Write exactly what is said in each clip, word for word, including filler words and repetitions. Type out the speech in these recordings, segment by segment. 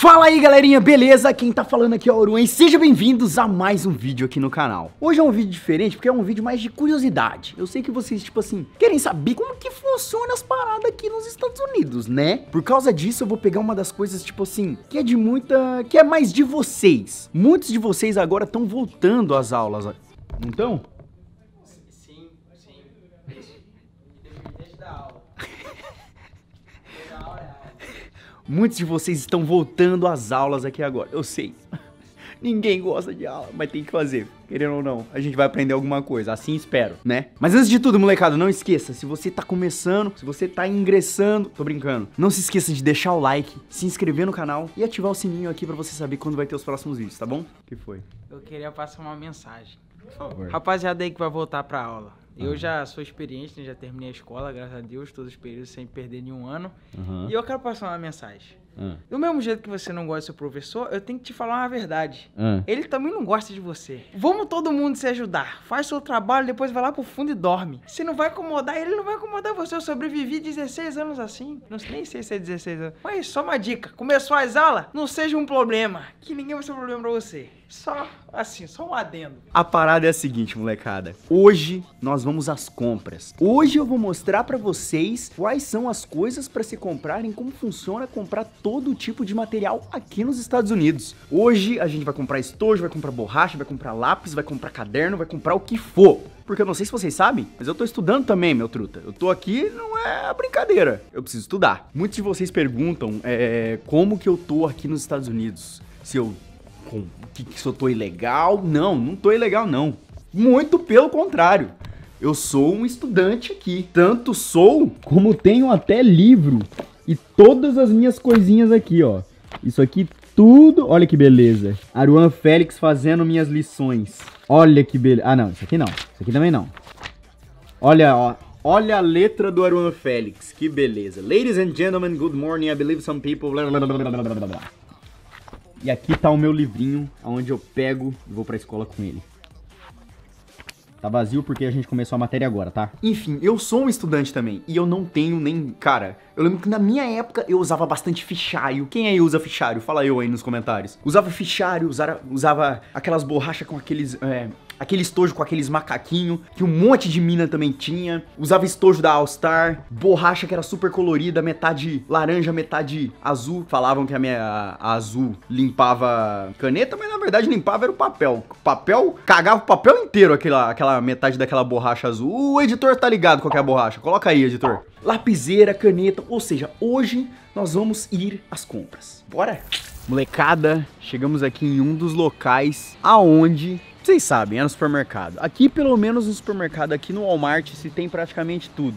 Fala aí galerinha, beleza? Quem tá falando aqui é o Aruan e sejam bem-vindos a mais um vídeo aqui no canal. Hoje é um vídeo diferente porque é um vídeo mais de curiosidade. Eu sei que vocês, tipo assim, querem saber como que funciona as paradas aqui nos Estados Unidos, né? Por causa disso eu vou pegar uma das coisas, tipo assim, que é de muita... que é mais de vocês. Muitos de vocês agora estão voltando às aulas, não estão? Sim, sim. Desde da aula. Desde da aula. Muitos de vocês estão voltando às aulas aqui agora, eu sei. Ninguém gosta de aula, mas tem que fazer. Querendo ou não, a gente vai aprender alguma coisa, assim espero, né? Mas antes de tudo, molecada, não esqueça, se você tá começando, se você tá ingressando, tô brincando, não se esqueça de deixar o like, se inscrever no canal e ativar o sininho aqui pra você saber quando vai ter os próximos vídeos, tá bom? O que foi? Eu queria passar uma mensagem. Por favor. Rapaziada aí que vai voltar pra aula. Eu já sou experiente, né? Já terminei a escola, graças a Deus, todos os períodos sem perder nenhum ano. Uhum. E eu quero passar uma mensagem. Uhum. Do mesmo jeito que você não gosta do seu professor, eu tenho que te falar uma verdade. Uhum. Ele também não gosta de você. Vamos todo mundo se ajudar. Faz seu trabalho, depois vai lá pro fundo e dorme. Você não vai incomodar, ele não vai incomodar você. Eu sobrevivi dezesseis anos assim. Não sei, nem sei se é dezesseis anos. Mas só uma dica. Começou as aulas, não seja um problema. Que ninguém vai ser um problema pra você. Só, assim, só um adendo. A parada é a seguinte, molecada. Hoje, nós vamos às compras. Hoje eu vou mostrar pra vocês quais são as coisas pra se comprarem, como funciona comprar todo tipo de material aqui nos Estados Unidos. Hoje a gente vai comprar estojo, vai comprar borracha, vai comprar lápis, vai comprar caderno, vai comprar o que for. Porque eu não sei se vocês sabem, mas eu tô estudando também, meu truta. Eu tô aqui, não é brincadeira. Eu preciso estudar. Muitos de vocês perguntam é, como que eu tô aqui nos Estados Unidos. Se eu... Com, que, que se eu tô ilegal? Não, não tô ilegal não. Muito pelo contrário. Eu sou um estudante aqui. Tanto sou, como tenho até livro. E todas as minhas coisinhas aqui, ó. Isso aqui tudo... Olha que beleza. Aruan Félix fazendo minhas lições. Olha que beleza. Ah, não. Isso aqui não. Isso aqui também não. Olha, ó. Olha a letra do Aruan Félix. Que beleza. Ladies and gentlemen, good morning. I believe some people... Blah, blah, blah, blah, blah, blah, blah. E aqui tá o meu livrinho, onde eu pego e vou pra escola com ele. Tá vazio porque a gente começou a matéria agora, tá? Enfim, eu sou um estudante também, e eu não tenho nem... Cara, eu lembro que na minha época eu usava bastante fichário. Quem aí usa fichário? Fala eu aí nos comentários. Usava fichário, usava, usava aquelas borrachas com aqueles... É... Aquele estojo com aqueles macaquinhos, que um monte de mina também tinha. Usava estojo da All Star, borracha que era super colorida, metade laranja, metade azul. Falavam que a minha a, a azul limpava caneta, mas na verdade limpava era o papel. Papel, cagava o papel inteiro aquela, aquela metade daquela borracha azul. O editor tá ligado com a borracha, coloca aí, editor. Lapiseira, caneta, ou seja, hoje nós vamos ir às compras. Bora? Molecada, chegamos aqui em um dos locais aonde... Vocês sabem, é no supermercado. Aqui, pelo menos no supermercado, aqui no Walmart, se tem praticamente tudo.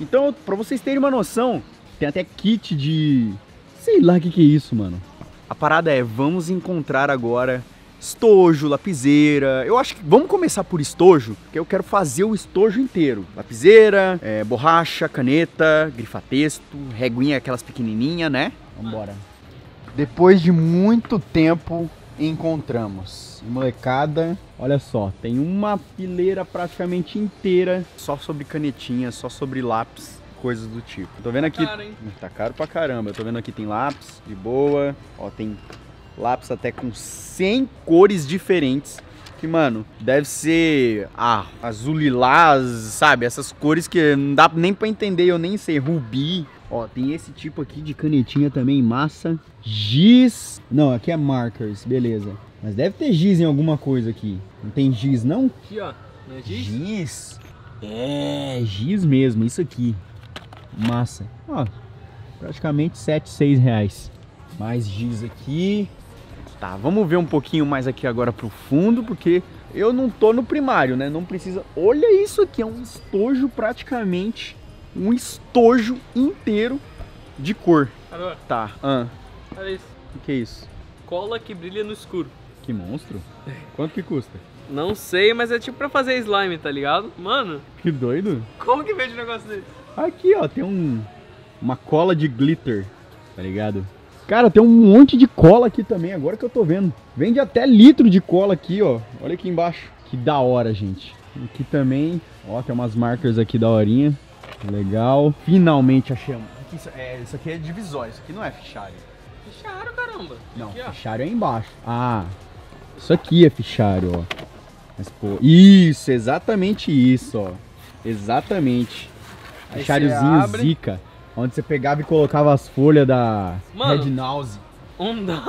Então, pra vocês terem uma noção, tem até kit de... Sei lá o que que é isso, mano. A parada é, vamos encontrar agora estojo, lapiseira. Eu acho que vamos começar por estojo, porque eu quero fazer o estojo inteiro. Lapiseira, é, borracha, caneta, grifa-texto, reguinha, aquelas pequenininhas, né? Vambora. Depois de muito tempo... Encontramos. Molecada, olha só, tem uma fileira praticamente inteira só sobre canetinha, só sobre lápis, coisas do tipo. Tô vendo aqui, caro, tá caro pra caramba. Eu tô vendo aqui tem lápis, de boa. Ó, tem lápis até com cem cores diferentes. Que, mano, deve ser ah, azul lilás, sabe? Essas cores que não dá nem pra entender, eu nem sei. Rubi. Ó, tem esse tipo aqui de canetinha também, massa. Giz. Não, aqui é markers, beleza. Mas deve ter giz em alguma coisa aqui. Não tem giz, não? Aqui, ó. Não é giz? Giz. É, giz mesmo, isso aqui. Massa. Ó, praticamente sete, seis reais. Mais giz aqui. Tá, vamos ver um pouquinho mais aqui agora pro fundo, porque eu não tô no primário, né? Não precisa... Olha isso aqui, é um estojo praticamente... Um estojo inteiro de cor. Caramba. Tá. Ah. Olha isso. O que é isso? Cola que brilha no escuro. Que monstro. Quanto que custa? Não sei, mas é tipo pra fazer slime, tá ligado? Mano. Que doido. Como que vende um negócio desse? Aqui, ó. Tem um... Uma cola de glitter. Tá ligado? Cara, tem um monte de cola aqui também, agora que eu tô vendo. Vende até litro de cola aqui, ó. Olha aqui embaixo. Que da hora, gente. Aqui também. Ó, tem umas markers aqui da horinha. Legal, finalmente achamos. Isso, é, isso aqui é divisório, isso aqui não é fichário. fichário, caramba. Não, aqui, fichário é embaixo. Ah, isso aqui é fichário, ó. Mas, pô, isso, exatamente isso, ó. Exatamente. Fichariozinho zica. Onde você pegava e colocava as folhas da Mano, Red Nause. Onda.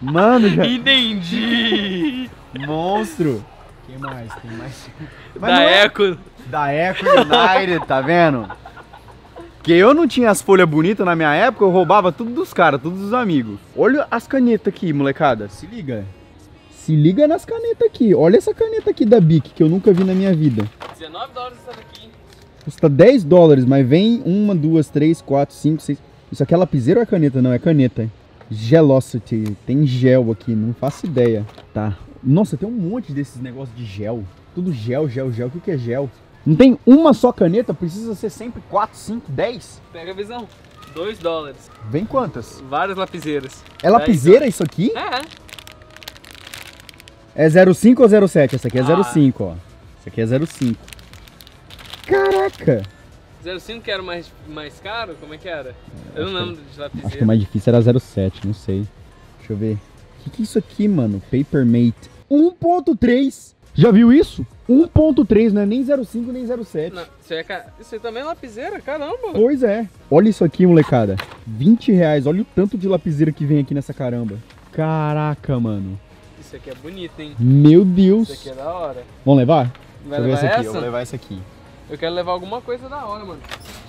Mano, já... Entendi. Monstro. Quem mais? Tem mais? Mas da é... Echo. Da Echo United, tá vendo? Porque eu não tinha as folhas bonitas na minha época, eu roubava tudo dos caras, tudo dos amigos. Olha as canetas aqui, molecada. Se liga. Se liga nas canetas aqui. Olha essa caneta aqui da Bic, que eu nunca vi na minha vida. dezenove dólares essa daqui. Custa dez dólares, mas vem uma, duas, três, quatro, cinco, seis... Isso aqui é lapiseiro ou é caneta? Não, é caneta. Gelocity. Tem gel aqui, não faço ideia. Tá. Nossa, tem um monte desses negócios de gel. Tudo gel, gel, gel. O que que é gel? Não tem uma só caneta? Precisa ser sempre quatro, cinco, dez? Pega a visão. dois dólares. Vem quantas? Várias lapiseiras. É lapiseira isso aqui? É. É zero cinco ou zero sete? Essa aqui é ah. zero cinco, ó. Essa aqui é zero cinco. Caraca! zero cinco que era mais, mais caro? Como é que era? Eu, eu não lembro que, de lapiseira. Acho que o mais difícil era zero sete, não sei. Deixa eu ver. O que que é isso aqui, mano? Papermate. um ponto três! Já viu isso? um ponto três, não é nem zero cinco nem zero sete. Não, isso, é ca... isso aí também é lapiseira, caramba. Pois é. Olha isso aqui, molecada. vinte reais. Olha o tanto de lapiseira que vem aqui nessa caramba. Caraca, mano. Isso aqui é bonito, hein? Meu Deus. Isso aqui é da hora. Vamos levar? Vai levar essa? Aqui. Eu vou levar essa aqui. Eu quero levar alguma coisa da hora, mano.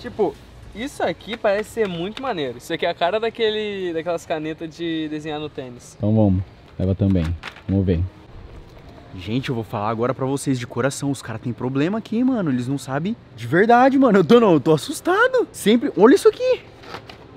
Tipo, isso aqui parece ser muito maneiro. Isso aqui é a cara daquele, daquelas canetas de desenhar no tênis. Então vamos. Leva também. Vamos ver. Gente, eu vou falar agora pra vocês de coração. Os caras têm problema aqui, mano. Eles não sabem de verdade, mano. Eu tô, não, eu tô assustado. Sempre... Olha isso aqui.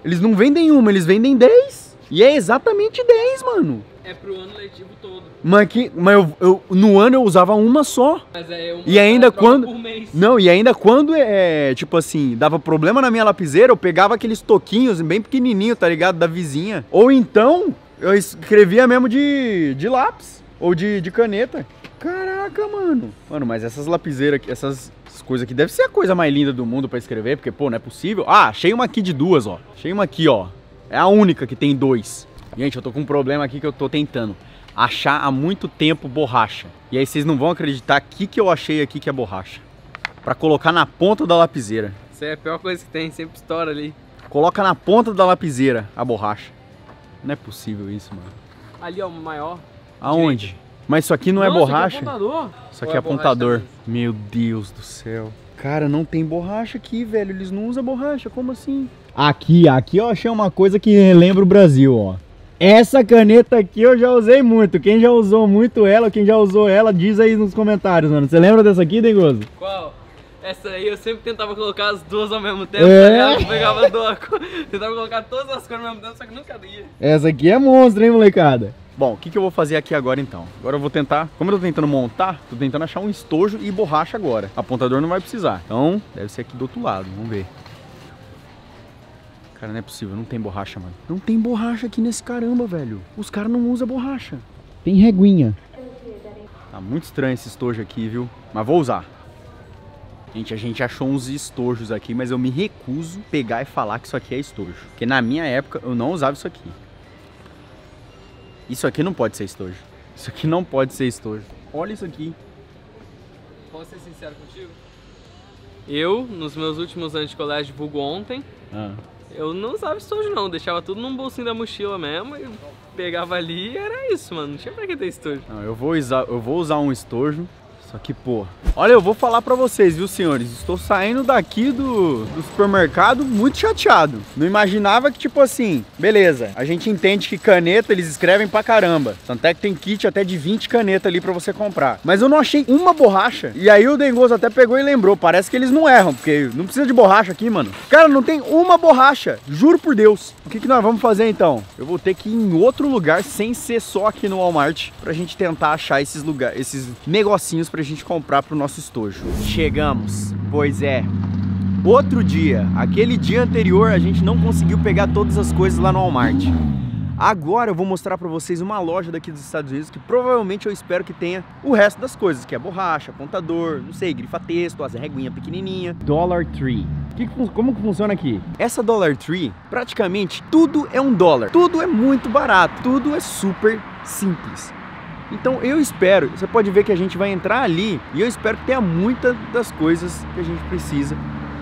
Eles não vendem uma, eles vendem dez. E é exatamente dez, mano. É pro ano letivo todo. Mas, que, mas eu, eu, no ano eu usava uma só. Mas é uma e ainda quando por mês. Não, e ainda quando, é tipo assim, dava problema na minha lapiseira, eu pegava aqueles toquinhos bem pequenininho, tá ligado? Da vizinha. Ou então, eu escrevia mesmo de, de lápis. Ou de, de caneta. Caraca, mano. Mano, mas essas lapiseiras aqui, essas coisas aqui, deve ser a coisa mais linda do mundo pra escrever, porque, pô, não é possível. Ah, achei uma aqui de duas, ó. Achei uma aqui, ó. É a única que tem dois. Gente, eu tô com um problema aqui que eu tô tentando achar há muito tempo borracha. E aí vocês não vão acreditar o que que eu achei aqui que é borracha. Pra colocar na ponta da lapiseira. Isso é a pior coisa que tem, sempre estoura ali. Coloca na ponta da lapiseira a borracha. Não é possível isso, mano. Ali, ó, o maior. Aonde? Direita. Mas isso aqui não, não é borracha? Isso aqui é apontador. Isso aqui é, é apontador. Meu Deus do céu. Cara, não tem borracha aqui, velho. Eles não usam borracha. Como assim? Aqui, aqui eu achei uma coisa que relembra o Brasil, ó. Essa caneta aqui eu já usei muito. Quem já usou muito ela, quem já usou ela, diz aí nos comentários, mano. Você lembra dessa aqui, Dengoso? Qual? Essa aí eu sempre tentava colocar as duas ao mesmo tempo, é? Eu pegava duas, tentava colocar todas as cores ao mesmo tempo, só que nunca ia. Essa aqui é monstro, hein, molecada? Bom, o que que eu vou fazer aqui agora então? Agora eu vou tentar, como eu tô tentando montar, tô tentando achar um estojo e borracha agora. Apontador não vai precisar, então deve ser aqui do outro lado, vamos ver. Cara, não é possível, não tem borracha, mano. Não tem borracha aqui nesse caramba, velho. Os caras não usam borracha. Tem reguinha. Tá muito estranho esse estojo aqui, viu? Mas vou usar. Gente, a gente achou uns estojos aqui, mas eu me recuso pegar e falar que isso aqui é estojo. Porque na minha época eu não usava isso aqui. Isso aqui não pode ser estojo. Isso aqui não pode ser estojo. Olha isso aqui. Posso ser sincero contigo? Eu, nos meus últimos anos de colégio, vulgo ontem, ah. eu não usava estojo não. Eu deixava tudo num bolsinho da mochila mesmo. E pegava ali e era isso, mano. Não tinha pra que ter estojo. Não, eu vou usar, eu vou usar um estojo. Só que, pô... Olha, eu vou falar pra vocês, viu, senhores? Estou saindo daqui do, do supermercado muito chateado. Não imaginava que, tipo assim... Beleza, a gente entende que caneta eles escrevem pra caramba. Tanto é que tem kit até de vinte canetas ali pra você comprar. Mas eu não achei uma borracha. E aí o Dengoso até pegou e lembrou. Parece que eles não erram, porque não precisa de borracha aqui, mano. Cara, não tem uma borracha. Juro por Deus. O que que nós vamos fazer, então? Eu vou ter que ir em outro lugar, sem ser só aqui no Walmart, pra gente tentar achar esses lugares, esses negocinhos pra pra gente comprar pro nosso estojo. Chegamos, pois é, outro dia, aquele dia anterior a gente não conseguiu pegar todas as coisas lá no Walmart. Agora eu vou mostrar pra vocês uma loja daqui dos Estados Unidos que provavelmente eu espero que tenha o resto das coisas, que é borracha, apontador, não sei, grifa texto, as reguinhas pequenininha. Dollar Tree. Que, como que funciona aqui? Essa Dollar Tree, praticamente tudo é um dólar. Tudo é muito barato, tudo é super simples. Então eu espero, você pode ver que a gente vai entrar ali e eu espero que tenha muitas das coisas que a gente precisa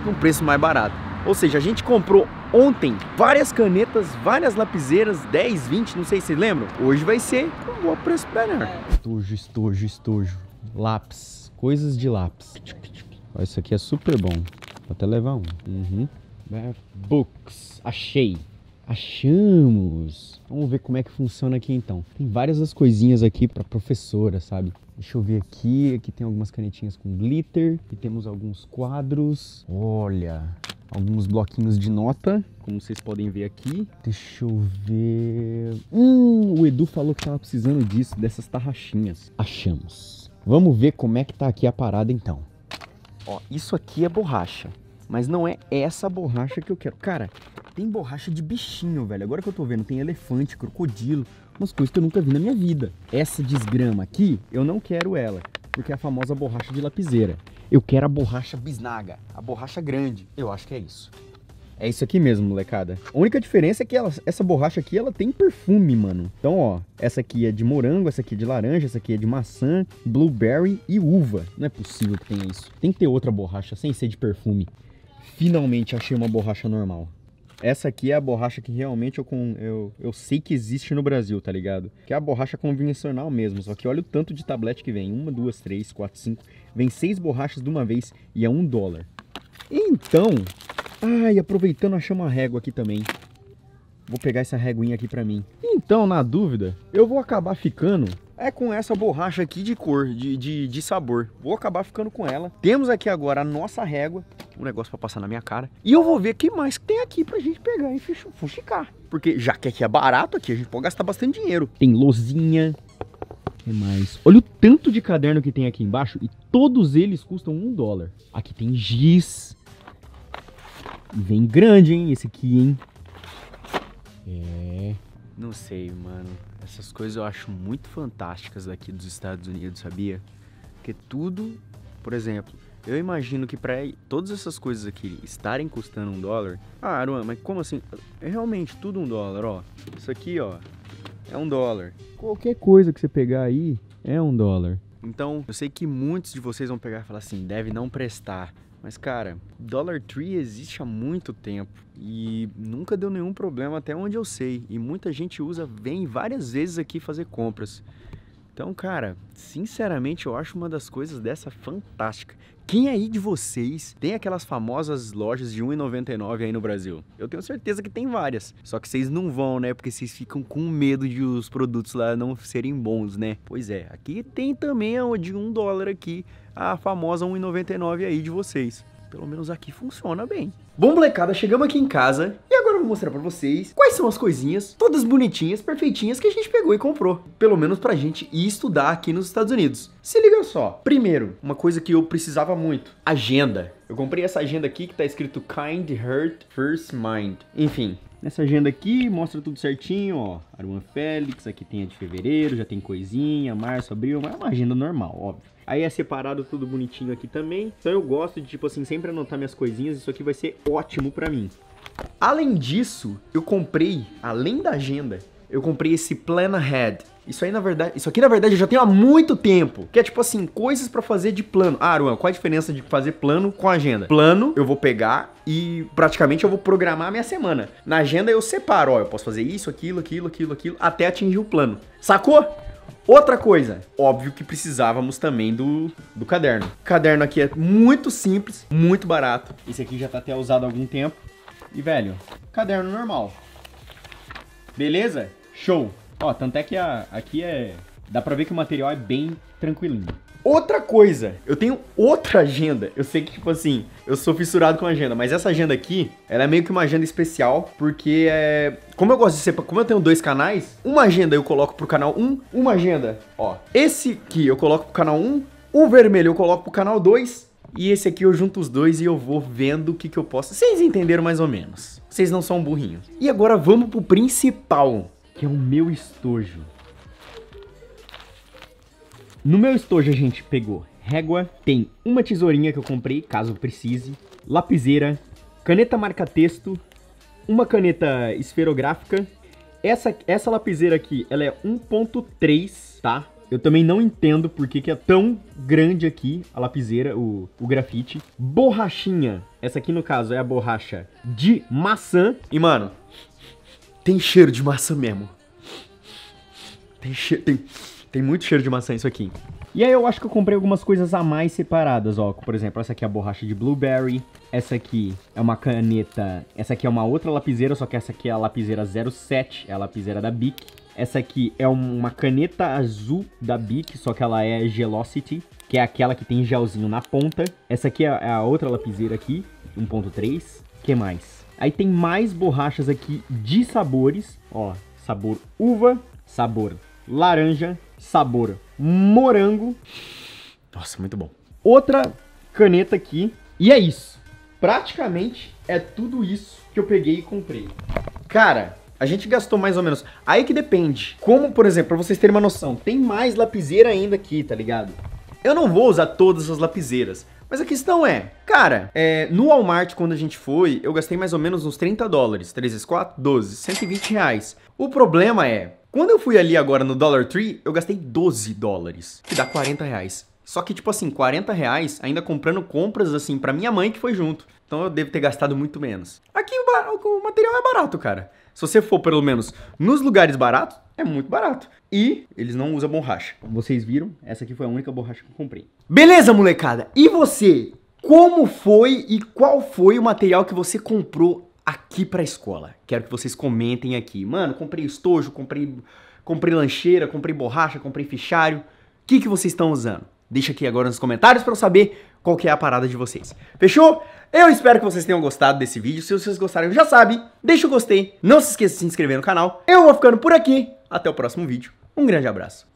num preço mais barato. Ou seja, a gente comprou ontem várias canetas, várias lapiseiras, dez, vinte, não sei se vocês lembram. Hoje vai ser um bom preço melhor. Estojo, estojo, estojo. Lápis. Coisas de lápis. Ó, isso aqui é super bom. Vou até levar um. Uhum. Books. Achei. Achamos. Vamos ver como é que funciona aqui então. Tem várias das coisinhas aqui para professora, sabe? Deixa eu ver aqui. Aqui tem algumas canetinhas com glitter. E temos alguns quadros. Olha... alguns bloquinhos de nota, como vocês podem ver aqui. Deixa eu ver... Hum, o Edu falou que tava precisando disso, dessas tarraxinhas. Achamos. Vamos ver como é que tá aqui a parada, então. Ó, isso aqui é borracha. Mas não é essa borracha que eu quero. Cara, tem borracha de bichinho, velho. Agora que eu tô vendo, tem elefante, crocodilo. Umas coisas que eu nunca vi na minha vida. Essa desgrama aqui, eu não quero ela. Porque é a famosa borracha de lapiseira. Eu quero a borracha bisnaga, a borracha grande. Eu acho que é isso. É isso aqui mesmo, molecada. A única diferença é que ela, essa borracha aqui, ela tem perfume, mano. Então, ó, essa aqui é de morango, essa aqui é de laranja, essa aqui é de maçã, blueberry e uva. Não é possível que tenha isso. Tem que ter outra borracha sem ser de perfume. Finalmente achei uma borracha normal. Essa aqui é a borracha que realmente eu, com, eu, eu sei que existe no Brasil, tá ligado? Que é a borracha convencional mesmo, só que olha o tanto de tablete que vem. Uma, duas, três, quatro, cinco. Vem seis borrachas de uma vez e é um dólar. Então, ai, aproveitando, achei uma régua aqui também. Vou pegar essa réguinha aqui pra mim. Então, na dúvida, eu vou acabar ficando... é com essa borracha aqui de cor, de, de, de sabor. Vou acabar ficando com ela. Temos aqui agora a nossa régua. Um negócio pra passar na minha cara. E eu vou ver o que mais tem aqui pra gente pegar e fuxicar. Porque já que aqui é barato, aqui a gente pode gastar bastante dinheiro. Tem lousinha. O que mais? Olha o tanto de caderno que tem aqui embaixo. E todos eles custam um dólar. Aqui tem giz. E vem grande, hein? Esse aqui, hein? É... não sei, mano. Essas coisas eu acho muito fantásticas daqui dos Estados Unidos, sabia? Porque tudo, por exemplo, eu imagino que para todas essas coisas aqui estarem custando um dólar... Ah, Aruan, mas como assim? É realmente tudo um dólar, ó. Isso aqui, ó, é um dólar. Qualquer coisa que você pegar aí é um dólar. Então, eu sei que muitos de vocês vão pegar e falar assim, deve não prestar. Mas, cara, Dollar Tree existe há muito tempo e nunca deu nenhum problema até onde eu sei. E muita gente usa, vem várias vezes aqui fazer compras. Então, cara, sinceramente, eu acho uma das coisas dessa fantástica. Quem aí de vocês tem aquelas famosas lojas de um e noventa e nove aí no Brasil? Eu tenho certeza que tem várias. Só que vocês não vão, né? Porque vocês ficam com medo de os produtos lá não serem bons, né? Pois é, aqui tem também a de um dólar aqui. A famosa um e noventa e nove aí de vocês. Pelo menos aqui funciona bem. Bom, molecada, chegamos aqui em casa. E agora eu vou mostrar pra vocês quais são as coisinhas, todas bonitinhas, perfeitinhas, que a gente pegou e comprou. Pelo menos pra gente ir estudar aqui nos Estados Unidos. Se liga só. Primeiro, uma coisa que eu precisava muito. Agenda. Eu comprei essa agenda aqui que tá escrito Kind Heart First Mind. Enfim, nessa agenda aqui mostra tudo certinho, ó. Aruan Félix, aqui tem a de fevereiro, já tem coisinha, março, abril. Mas é uma agenda normal, óbvio. Aí é separado tudo bonitinho aqui também. Então eu gosto de, tipo assim, sempre anotar minhas coisinhas. Isso aqui vai ser ótimo pra mim. Além disso, eu comprei, além da agenda, eu comprei esse Plan Ahead. Isso aí, na verdade, isso aqui, na verdade, eu já tenho há muito tempo. Que é, tipo assim, coisas pra fazer de plano. Ah, Aruan, qual a diferença de fazer plano com agenda? Plano, eu vou pegar e praticamente eu vou programar a minha semana. Na agenda eu separo, ó, eu posso fazer isso, aquilo, aquilo, aquilo, aquilo, até atingir o plano. Sacou? Outra coisa, óbvio que precisávamos também do, do caderno. O caderno aqui é muito simples, muito barato. Esse aqui já tá até usado há algum tempo. E, velho, caderno normal. Beleza? Show! Ó, tanto é que a, aqui é... dá pra ver que o material é bem tranquilinho. Outra coisa, eu tenho outra agenda. Eu sei que, tipo assim, eu sou fissurado com agenda, mas essa agenda aqui, ela é meio que uma agenda especial, porque é... como eu gosto de ser... como eu tenho dois canais, uma agenda eu coloco pro canal um, uma agenda, ó, esse aqui eu coloco pro canal um, o vermelho eu coloco pro canal dois, e esse aqui eu junto os dois e eu vou vendo o que que eu posso... Vocês entenderam mais ou menos. Vocês não são burrinhos. E agora vamos pro principal. que é o meu estojo. No meu estojo a gente pegou régua, tem uma tesourinha que eu comprei, caso precise, lapiseira, caneta marca-texto, uma caneta esferográfica. Essa, essa lapiseira aqui, ela é um ponto três, tá? Eu também não entendo por que que é tão grande aqui a lapiseira, o, o grafite. Borrachinha. Essa aqui, no caso, é a borracha de maçã. E, mano, tem cheiro de maçã mesmo. Tem cheiro... Tem... Tem muito cheiro de maçã isso aqui. E aí eu acho que eu comprei algumas coisas a mais separadas, ó. Por exemplo, essa aqui é a borracha de blueberry. Essa aqui é uma caneta... Essa aqui é uma outra lapiseira, só que essa aqui é a lapiseira zero sete. É a lapiseira da Bic. Essa aqui é uma caneta azul da Bic, só que ela é Gelocity, que é aquela que tem gelzinho na ponta. Essa aqui é a outra lapiseira aqui, um ponto três. Que mais? Aí tem mais borrachas aqui de sabores. Ó, sabor uva, sabor laranja, sabor morango. Nossa, muito bom. Outra caneta aqui. E é isso. Praticamente é tudo isso que eu peguei e comprei. Cara, a gente gastou mais ou menos. Aí que depende. Como, por exemplo, pra vocês terem uma noção, tem mais lapiseira ainda aqui, tá ligado? Eu não vou usar todas as lapiseiras. Mas a questão é, cara, é, no Walmart, quando a gente foi, eu gastei mais ou menos uns trinta dólares. três vezes quatro, doze, cento e vinte reais. O problema é... Quando eu fui ali agora no Dollar Tree, eu gastei doze dólares, que dá quarenta reais. Só que, tipo assim, quarenta reais ainda comprando compras, assim, pra minha mãe que foi junto. Então eu devo ter gastado muito menos. Aqui o, bar... o material é barato, cara. Se você for, pelo menos, nos lugares baratos, é muito barato. E eles não usam borracha. Vocês viram? Essa aqui foi a única borracha que eu comprei. Beleza, molecada? E você? Como foi e qual foi o material que você comprou aqui pra escola? Quero que vocês comentem aqui. Mano, comprei estojo, comprei, comprei lancheira, comprei borracha, comprei fichário. O que que vocês estão usando? Deixa aqui agora nos comentários pra eu saber qual que é a parada de vocês. Fechou? Eu espero que vocês tenham gostado desse vídeo. Se vocês gostaram, já sabe, deixa o gostei. Não se esqueça de se inscrever no canal. Eu vou ficando por aqui. Até o próximo vídeo. Um grande abraço.